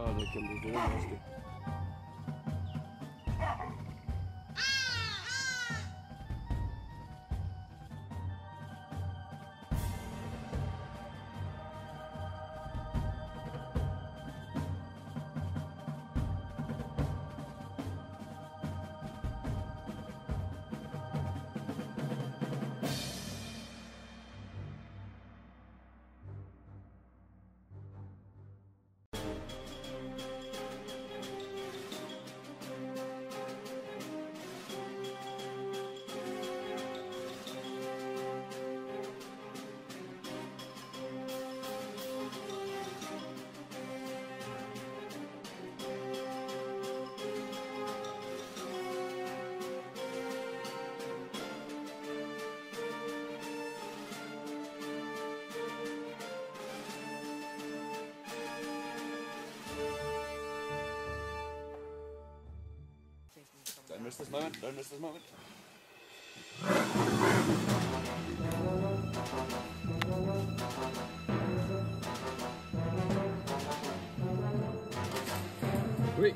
Oh, they can be very nasty. Don't miss this moment, don't miss this moment. Great.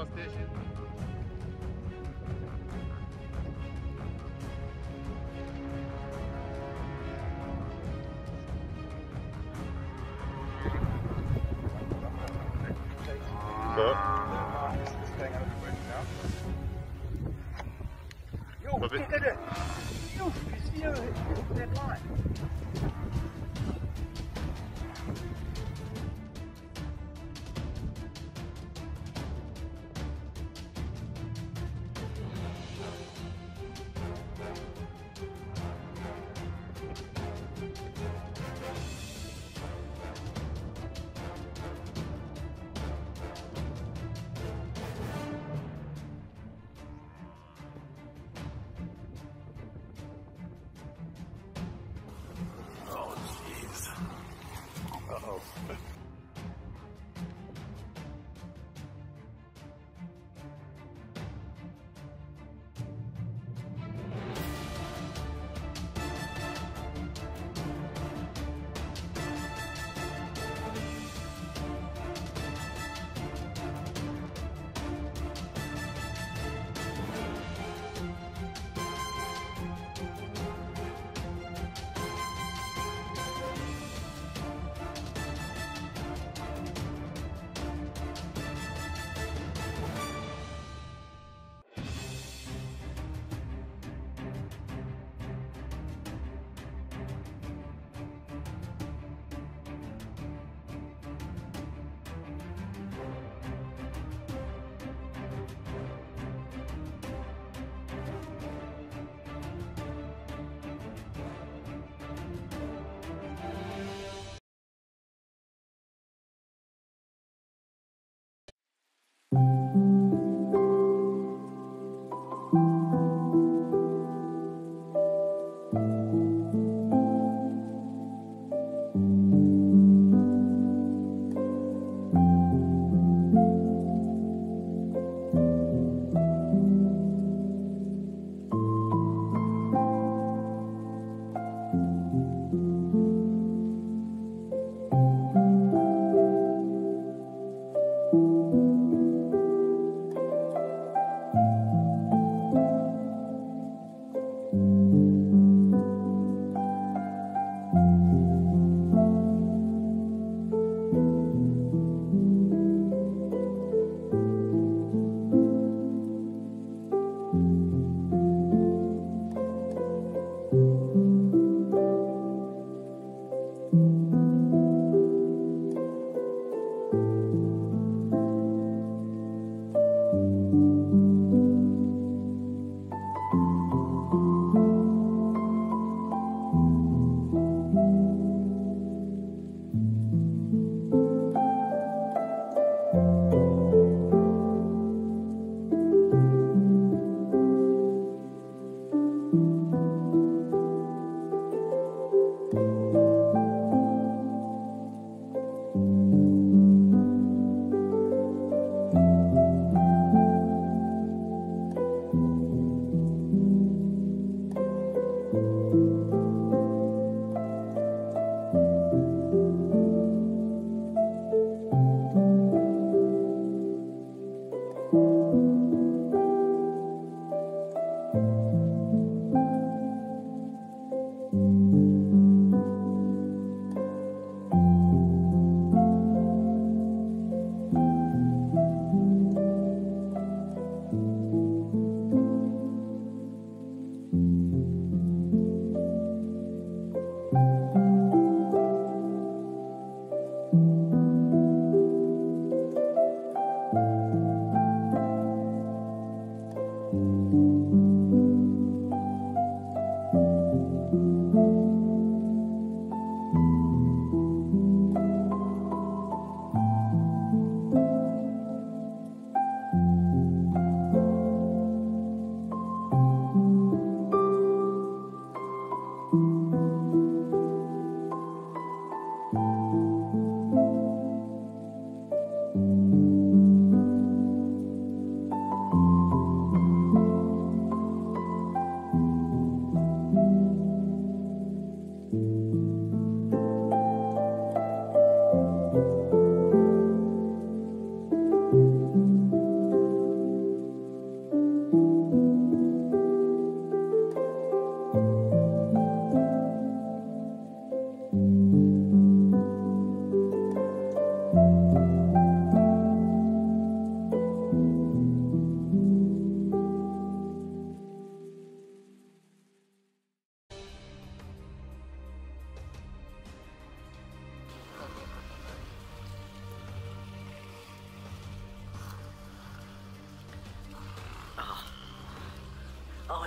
my station.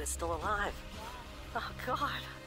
is still alive. Oh, God.